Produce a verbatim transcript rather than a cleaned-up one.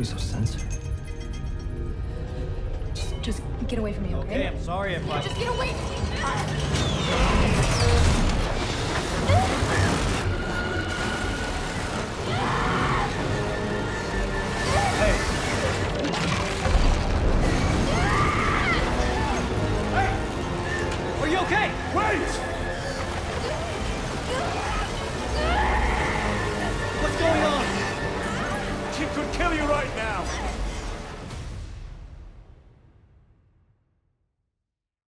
be so sensitive. Just, just get away from me, okay? Okay, I'm sorry if yeah, I... Just get away from me!